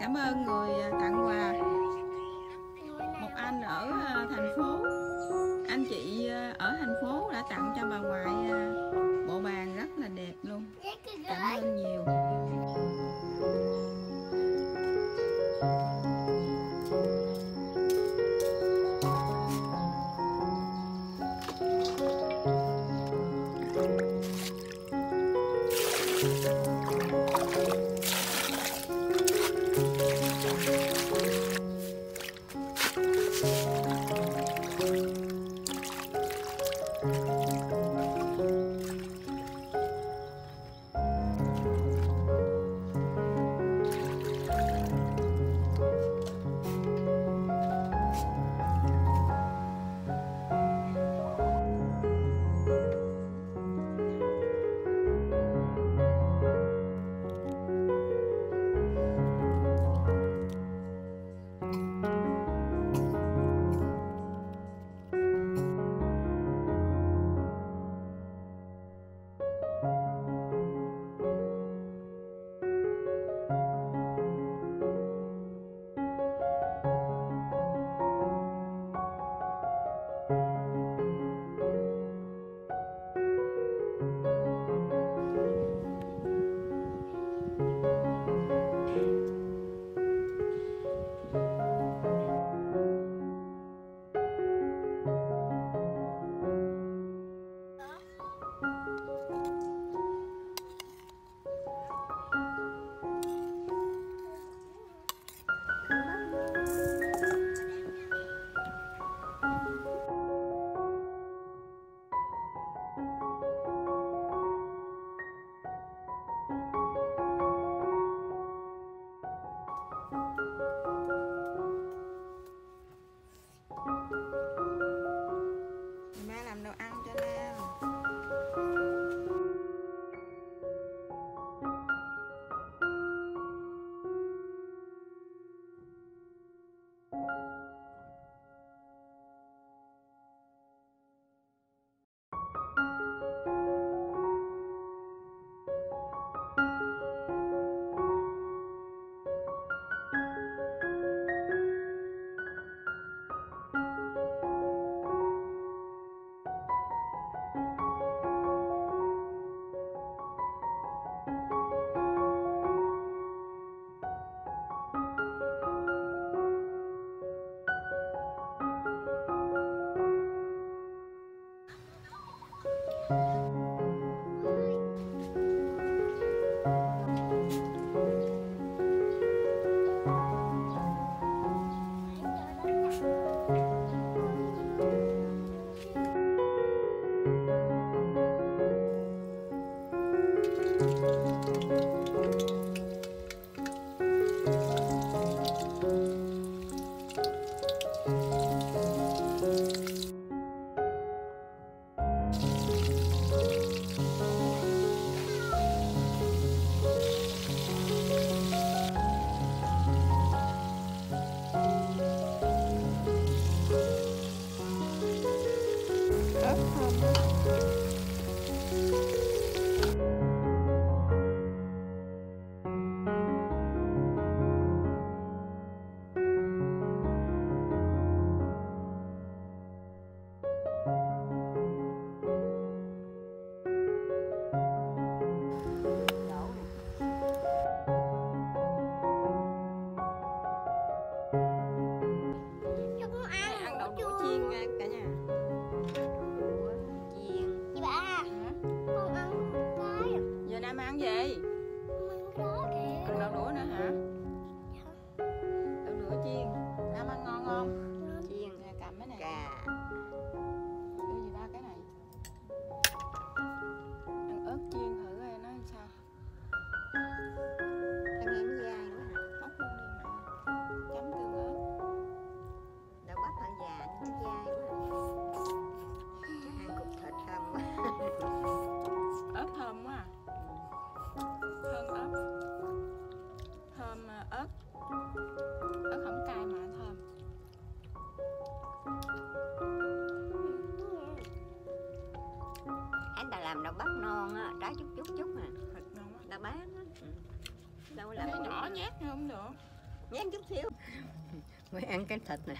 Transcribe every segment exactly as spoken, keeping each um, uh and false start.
Cảm ơn người tặng quà. Một anh ở thành phố, anh chị ở thành phố đã tặng cho bà ngoại bộ bàn rất là đẹp luôn. Cảm ơn nhiều. Làm đậu bắp non á, trái chút chút chút mà thịt non á, đậu bắp á, đâu làm cái nhỏ nhát không được, nhát chút xíu mới ăn cái thịt nè.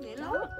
Để lâu.